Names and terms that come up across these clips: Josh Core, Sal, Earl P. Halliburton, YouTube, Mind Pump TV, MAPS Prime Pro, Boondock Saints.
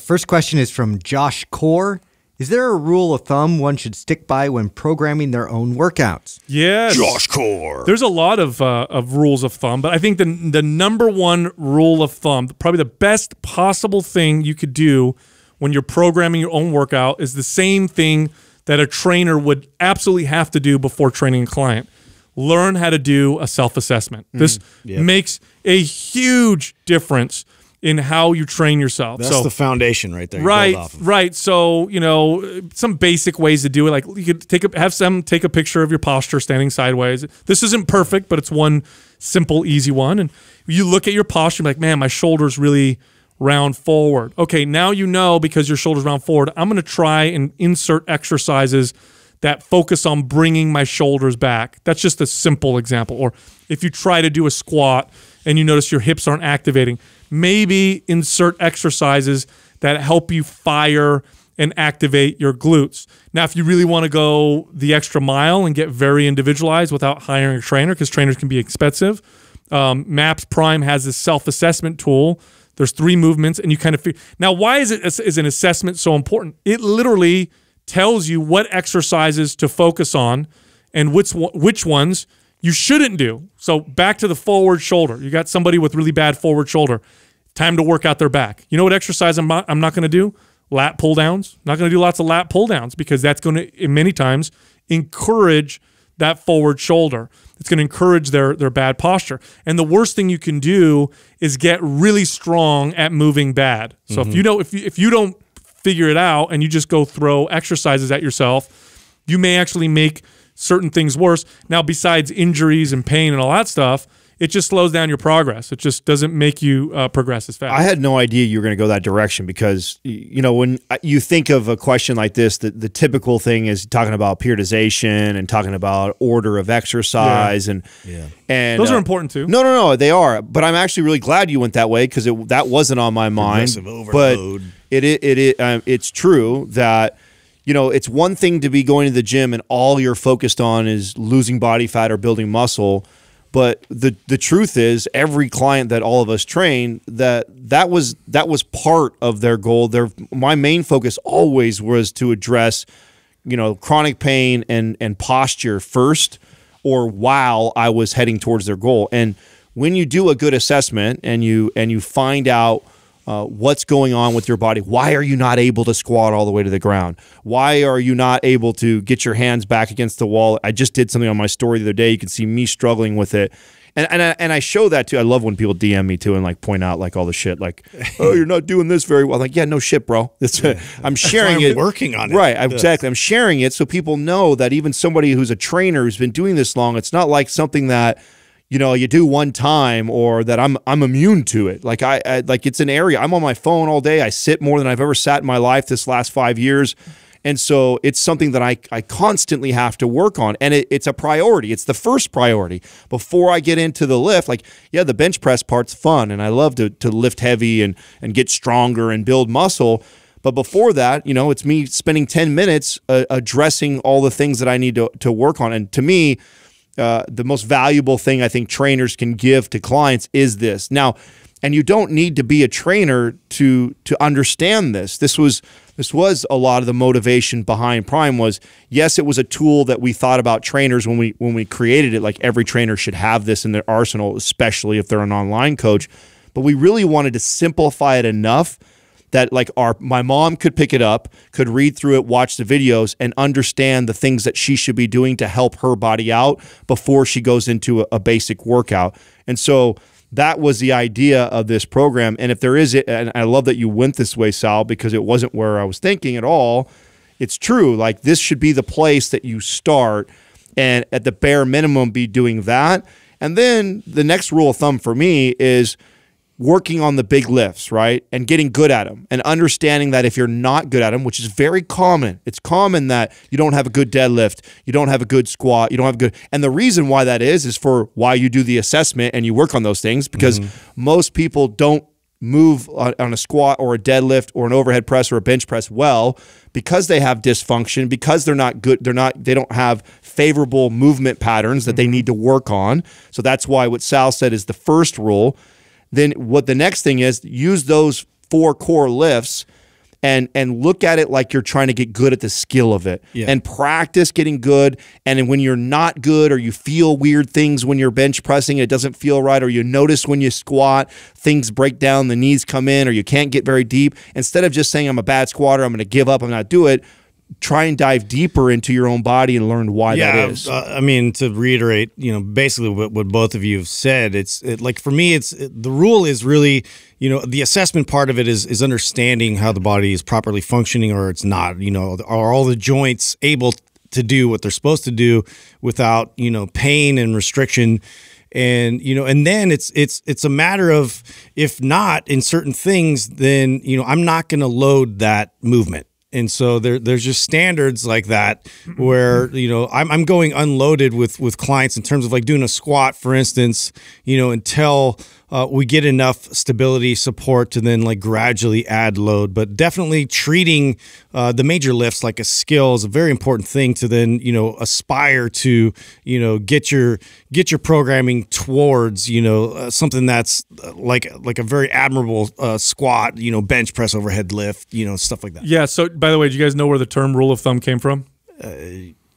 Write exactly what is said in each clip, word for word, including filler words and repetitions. First question is from Josh Core. Is there a rule of thumb one should stick by when programming their own workouts? Yes. Josh Core. There's a lot of, uh, of rules of thumb, but I think the, the number one rule of thumb, probably the best possible thing you could do when you're programming your own workout, is the same thing that a trainer would absolutely have to do before training a client. Learn how to do a self-assessment. Mm, this yep. makes a huge difference in how you train yourself. That's so, the foundation right there. Right, off of. right. So, you know, some basic ways to do it. Like, you could take a, have some take a picture of your posture standing sideways. This isn't perfect, but it's one simple, easy one. And you look at your posture, like, man, my shoulder's really round forward. Okay, now you know, because your shoulder's round forward, I'm going to try and insert exercises that focus on bringing my shoulders back. That's just a simple example. Or if you try to do a squat and you notice your hips aren't activating, maybe insert exercises that help you fire and activate your glutes. Now, if you really want to go the extra mile and get very individualized without hiring a trainer, because trainers can be expensive, um, MAPS Prime has this self-assessment tool. There's three movements, and you kind of figure. Now, why is it is an assessment so important? It literally tells you what exercises to focus on and which which ones you shouldn't do. So back to the forward shoulder. You got somebody with really bad forward shoulder. Time to work out their back. You know what exercise I'm not, I'm not going to do? Lat pull downs. Not going to do lots of lat pull downs, because that's going to, many times, encourage that forward shoulder. It's going to encourage their, their bad posture. And the worst thing you can do is get really strong at moving bad. So mm-hmm. if you don't, if you, if you don't figure it out and you just go throw exercises at yourself, you may actually make certain things worse. Now, besides injuries and pain and all that stuff, it just slows down your progress. It just doesn't make you uh, progress as fast. I had no idea you were going to go that direction, because, you know, when you think of a question like this, the, the typical thing is talking about periodization and talking about order of exercise. Yeah. And, yeah. and those uh, are important too. No, no, no, they are. But I'm actually really glad you went that way, because that wasn't on my mind. But it, it, it, um, it's true that, you know, it's one thing to be going to the gym and all you're focused on is losing body fat or building muscle. But the the truth is, every client that all of us train, that that was that was part of their goal. Their my main focus always was to address, you know, chronic pain and and posture first, or while I was heading towards their goal. And when you do a good assessment and you and you find out Uh, what's going on with your body? Why are you not able to squat all the way to the ground? Why are you not able to get your hands back against the wall? I just did something on my story the other day. You can see me struggling with it. And and I, and I show that too. I love when people D M me too and like point out like all the shit, like, oh, you're not doing this very well. I'm like, yeah, no shit, bro. That's yeah. I'm sharing That's why I'm it. Working on it. Right, yeah. exactly. I'm sharing it so people know that even somebody who's a trainer who's been doing this long, it's not like something that, you know, you do one time, or that I'm I'm immune to it. Like I, I like it's an area. I'm on my phone all day. I sit more than I've ever sat in my life this last five years, and so it's something that I I constantly have to work on. And it, it's a priority. It's the first priority before I get into the lift. Like yeah, the bench press part's fun, and I love to to lift heavy and and get stronger and build muscle. But before that, you know, it's me spending ten minutes uh, addressing all the things that I need to to work on. And to me, Uh, the most valuable thing I think trainers can give to clients is this. Now, and you don't need to be a trainer to to understand this. This was this was a lot of the motivation behind Prime was, yes, it was a tool that we thought about trainers when we when we created it. Like every trainer should have this in their arsenal, especially if they're an online coach. But we really wanted to simplify it enough that like our my mom could pick it up, could read through it, watch the videos, and understand the things that she should be doing to help her body out before she goes into a, a basic workout. And so that was the idea of this program. And if there is, it, and I love that you went this way, Sal, because it wasn't where I was thinking at all. It's true. Like this should be the place that you start, and at the bare minimum be doing that. And then the next rule of thumb for me is working on the big lifts, right? And getting good at them, and understanding that if you're not good at them, which is very common, it's common that you don't have a good deadlift, you don't have a good squat, you don't have a good, and the reason why that is, is for why you do the assessment and you work on those things, because mm-hmm. most people don't move on, on a squat or a deadlift or an overhead press or a bench press well, because they have dysfunction, because they're not good, they're not, they don't have favorable movement patterns that mm-hmm. they need to work on. So that's why what Sal said is the first rule. Then what the next thing is, use those four core lifts and and look at it like you're trying to get good at the skill of it, yeah. and practice getting good. And when you're not good, or you feel weird things when you're bench pressing, it doesn't feel right, or you notice when you squat, things break down, the knees come in, or you can't get very deep, instead of just saying, I'm a bad squatter, I'm going to give up, I'm not do it, try and dive deeper into your own body and learn why yeah, that is. Uh, I mean, to reiterate, you know, basically what, what both of you have said, it's it, like, for me, it's it, the rule is really, you know, the assessment part of it is, is understanding how the body is properly functioning or it's not, you know, are all the joints able to do what they're supposed to do without, you know, pain and restriction. And, you know, and then it's, it's, it's a matter of, if not in certain things, then, you know, I'm not going to load that movement. And so there, there's just standards like that where, you know, I'm, I'm going unloaded with, with clients in terms of like doing a squat, for instance, you know, until uh, we get enough stability support to then like gradually add load. But definitely treating uh, the major lifts like a skill is a very important thing to then, you know, aspire to, you know, get your, get your programming towards, you know, uh, something that's like, like a very admirable uh, squat, you know, bench press, overhead lift, you know, stuff like that. Yeah. So, by the way, do you guys know where the term rule of thumb came from? Uh,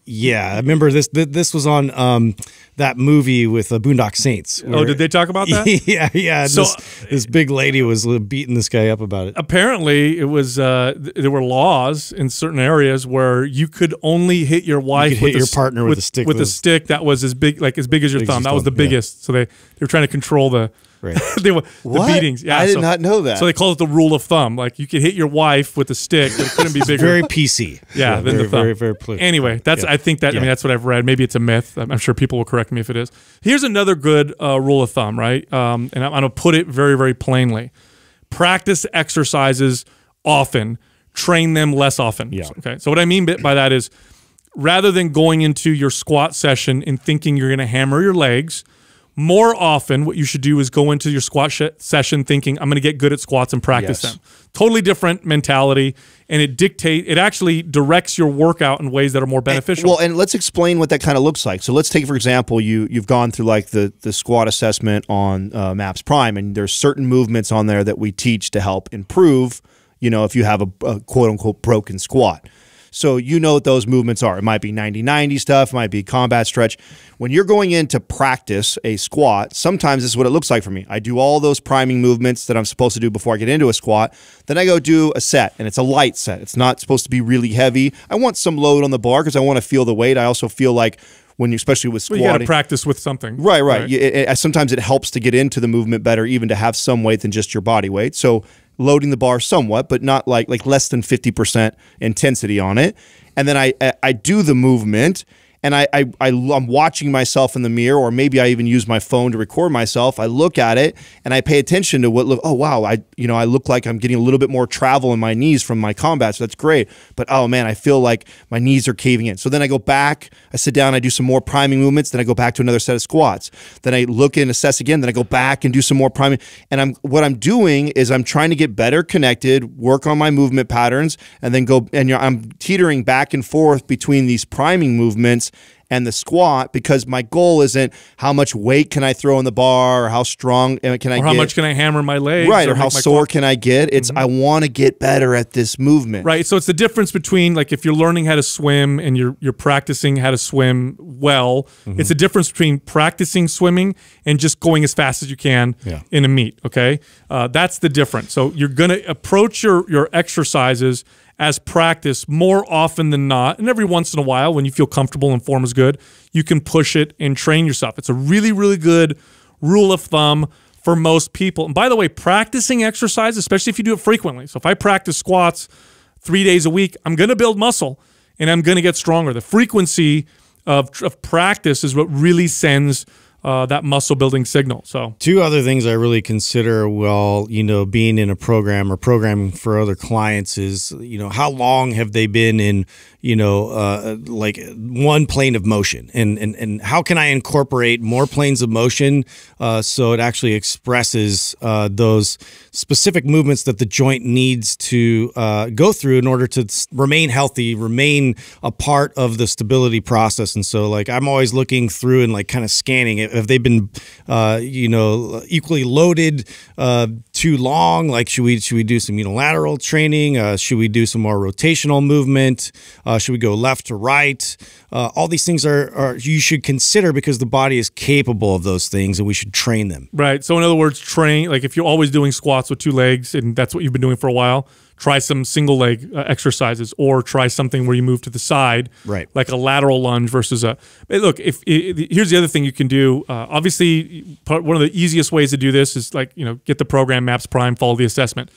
yeah, I remember this. Th this was on um, that movie with uh, Boondock Saints. Where, oh, did they talk about that? yeah, yeah. So, this, this big lady was beating this guy up about it. Apparently, it was uh, there were laws in certain areas where you could only hit your wife, you could with hit your partner with, with a stick with a stick that was as big, like as big as your big thumb. As that thumb. was the biggest. Yeah. So they they were trying to control the. Right. they were, what? The beatings. Yeah, I did so, not know that. So they call it the rule of thumb. Like you could hit your wife with a stick, but it couldn't be bigger. Very P C. Yeah, yeah than very, the thumb. Very, very political. Anyway, that's. Yeah. I think that. Yeah. I mean, that's what I've read. Maybe it's a myth. I'm, I'm sure people will correct me if it is. Here's another good uh, rule of thumb, right? Um, and I'm, I'm gonna put it very, very plainly: practice exercises often, train them less often. Yeah. So, okay. So what I mean by that is, rather than going into your squat session and thinking you're gonna hammer your legs. More often, what you should do is go into your squat sh session thinking, I'm going to get good at squats and practice yes. them. Totally different mentality, and it dictate. It actually directs your workout in ways that are more beneficial. And, well, and let's explain what that kind of looks like. So let's take, for example, you, you've gone through like the, the squat assessment on uh, MAPS Prime, and there's certain movements on there that we teach to help improve, you know, if you have a, a quote-unquote broken squat. So you know what those movements are. It might be ninety ninety stuff, might be combat stretch. When you're going in to practice a squat, sometimes this is what it looks like for me. I do all those priming movements that I'm supposed to do before I get into a squat. Then I go do a set, and it's a light set. It's not supposed to be really heavy. I want some load on the bar because I want to feel the weight. I also feel like when you, especially with squatting. Well, you got to practice with something. Right, right. right. You, it, it, sometimes it helps to get into the movement better, even to have some weight than just your body weight. So loading the bar somewhat, but not like like less than fifty percent intensity on it. And then I I, I do the movement, and I, I, I, I'm watching myself in the mirror, or maybe I even use my phone to record myself. I look at it, and I pay attention to what look, oh, wow, I you know I look like I'm getting a little bit more travel in my knees from my combat, so that's great. But, oh, man, I feel like my knees are caving in. So then I go back, I sit down, I do some more priming movements, then I go back to another set of squats. Then I look and assess again, then I go back and do some more priming. And I'm what I'm doing is I'm trying to get better connected, work on my movement patterns, and then go, and you know, I'm teetering back and forth between these priming movements and the squat, because my goal isn't how much weight can I throw on the bar, or how strong can I get, or how much can I hammer my legs, right, or how sore can I get. It's mm-hmm. I want to get better at this movement, right? So it's the difference between, like, if you're learning how to swim and you're you're practicing how to swim well, mm-hmm. it's a difference between practicing swimming and just going as fast as you can yeah. in a meet. Okay, uh, that's the difference. So you're gonna approach your your exercises as practice more often than not, and every once in a while when you feel comfortable and form is good, you can push it and train yourself. It's a really, really good rule of thumb for most people. And by the way, practicing exercise, especially if you do it frequently. So if I practice squats three days a week, I'm going to build muscle and I'm going to get stronger. The frequency of, of practice is what really sends Uh, that muscle building signal. So two other things I really consider while, you know, being in a program or programming for other clients is, you know, how long have they been in, you know, uh, like one plane of motion, and, and, and how can I incorporate more planes of motion uh, so it actually expresses uh, those specific movements that the joint needs to uh, go through in order to remain healthy, remain a part of the stability process. And so, like, I'm always looking through and like kind of scanning it. Have they been, uh, you know, equally loaded uh, too long? Like, should we should we do some unilateral training? Uh, should we do some more rotational movement? Uh, should we go left to right? Uh, all these things are, are you should consider, because the body is capable of those things, and we should train them. Right. So in other words, train, like if you're always doing squats with two legs and that's what you've been doing for a while, try some single leg uh, exercises, or try something where you move to the side, right? Like a lateral lunge versus a look. If, if here's the other thing you can do, uh, obviously part, one of the easiest ways to do this is, like, you know, get the program MAPS Prime, follow the assessment.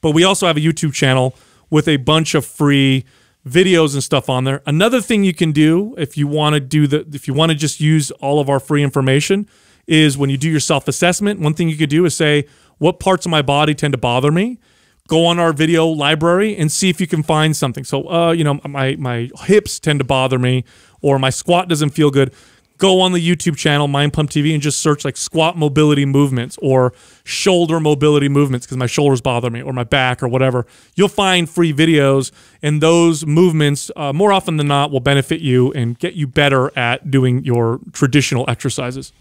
But we also have a YouTube channel with a bunch of free videos and stuff on there. Another thing you can do if you want to do the if you want to just use all of our free information is when you do your self assessment. One thing you could do is say, what parts of my body tend to bother me? Go on our video library and see if you can find something. So, uh, you know, my, my hips tend to bother me, or my squat doesn't feel good. Go on the YouTube channel, Mind Pump T V, and just search like squat mobility movements or shoulder mobility movements, because my shoulders bother me, or my back, or whatever. You'll find free videos, and those movements, uh, more often than not, will benefit you and get you better at doing your traditional exercises.